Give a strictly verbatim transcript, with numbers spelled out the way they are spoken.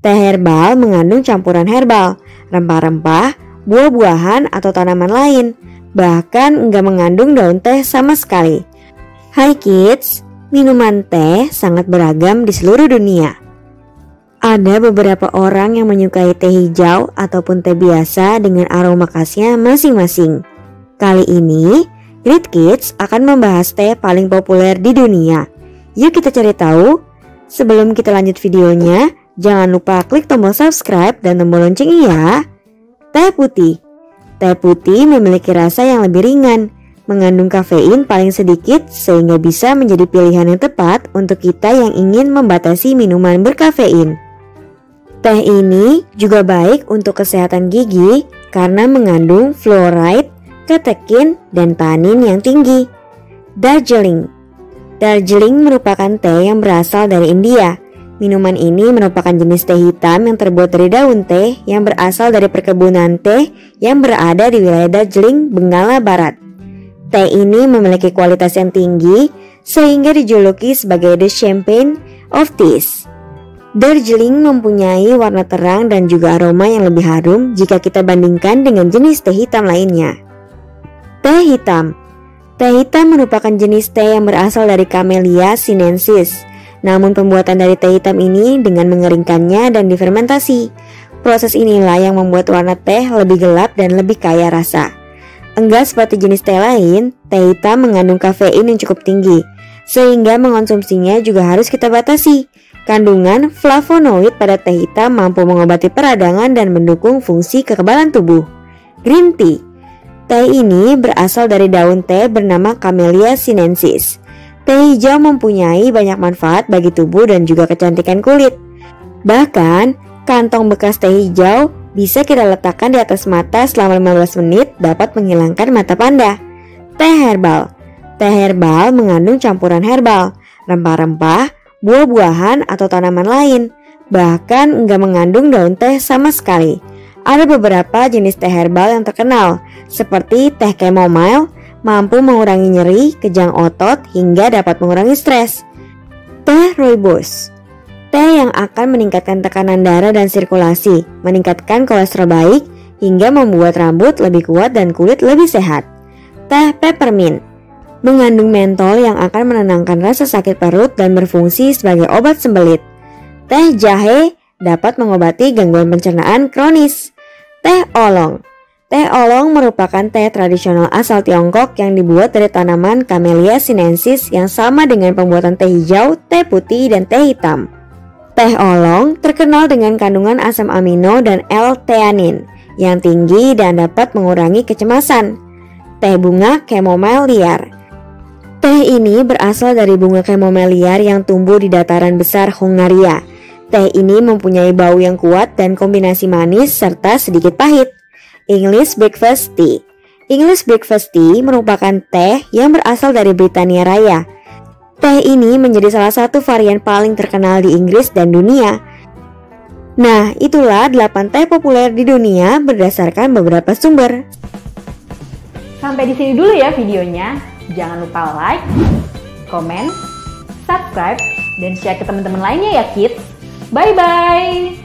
Teh herbal mengandung campuran herbal, rempah-rempah, buah-buahan atau tanaman lain. Bahkan nggak mengandung daun teh sama sekali. Hai kids, minuman teh sangat beragam di seluruh dunia. Ada beberapa orang yang menyukai teh hijau ataupun teh biasa dengan aroma khasnya masing-masing. Kali ini, GridKids akan membahas teh paling populer di dunia. Yuk kita cari tahu. Sebelum kita lanjut videonya, jangan lupa klik tombol subscribe dan tombol lonceng ya. Teh putih. Teh putih memiliki rasa yang lebih ringan, mengandung kafein paling sedikit sehingga bisa menjadi pilihan yang tepat untuk kita yang ingin membatasi minuman berkafein. Teh ini juga baik untuk kesehatan gigi karena mengandung fluoride, katekin, dan tanin yang tinggi. Darjeeling. Darjeeling merupakan teh yang berasal dari India. Minuman ini merupakan jenis teh hitam yang terbuat dari daun teh yang berasal dari perkebunan teh yang berada di wilayah Darjeeling, Benggala Barat. Teh ini memiliki kualitas yang tinggi sehingga dijuluki sebagai the champagne of teas. Darjeeling mempunyai warna terang dan juga aroma yang lebih harum jika kita bandingkan dengan jenis teh hitam lainnya. Teh hitam. Teh hitam merupakan jenis teh yang berasal dari Camellia sinensis. Namun pembuatan dari teh hitam ini dengan mengeringkannya dan difermentasi. Proses inilah yang membuat warna teh lebih gelap dan lebih kaya rasa. Enggak seperti jenis teh lain, teh hitam mengandung kafein yang cukup tinggi, sehingga mengonsumsinya juga harus kita batasi. Kandungan flavonoid pada teh hitam mampu mengobati peradangan dan mendukung fungsi kekebalan tubuh. Green tea. Teh ini berasal dari daun teh bernama Camellia sinensis. Teh hijau mempunyai banyak manfaat bagi tubuh dan juga kecantikan kulit. Bahkan, kantong bekas teh hijau bisa kita letakkan di atas mata selama lima belas menit dapat menghilangkan mata panda. Teh herbal. Teh herbal mengandung campuran herbal, rempah-rempah, buah-buahan atau tanaman lain. Bahkan nggak mengandung daun teh sama sekali. Ada beberapa jenis teh herbal yang terkenal, seperti teh chamomile, mampu mengurangi nyeri, kejang otot, hingga dapat mengurangi stres. Teh rooibos. Teh yang akan meningkatkan tekanan darah dan sirkulasi, meningkatkan kolesterol baik, hingga membuat rambut lebih kuat dan kulit lebih sehat. Teh peppermint. Mengandung mentol yang akan menenangkan rasa sakit perut dan berfungsi sebagai obat sembelit. Teh jahe dapat mengobati gangguan pencernaan kronis. Teh oolong. Teh oolong merupakan teh tradisional asal Tiongkok yang dibuat dari tanaman Camellia sinensis yang sama dengan pembuatan teh hijau, teh putih, dan teh hitam. Teh oolong terkenal dengan kandungan asam amino dan L-theanine yang tinggi dan dapat mengurangi kecemasan. Teh bunga chamomile liar. Teh ini berasal dari bunga chamomile liar yang tumbuh di dataran besar Hungaria. Teh ini mempunyai bau yang kuat dan kombinasi manis serta sedikit pahit. English Breakfast Tea. English Breakfast Tea merupakan teh yang berasal dari Britania Raya. Teh ini menjadi salah satu varian paling terkenal di Inggris dan dunia. Nah, itulah delapan teh populer di dunia berdasarkan beberapa sumber. Sampai di sini dulu ya videonya. Jangan lupa like, komen, subscribe, dan share ke teman-teman lainnya ya kids. Bye-bye!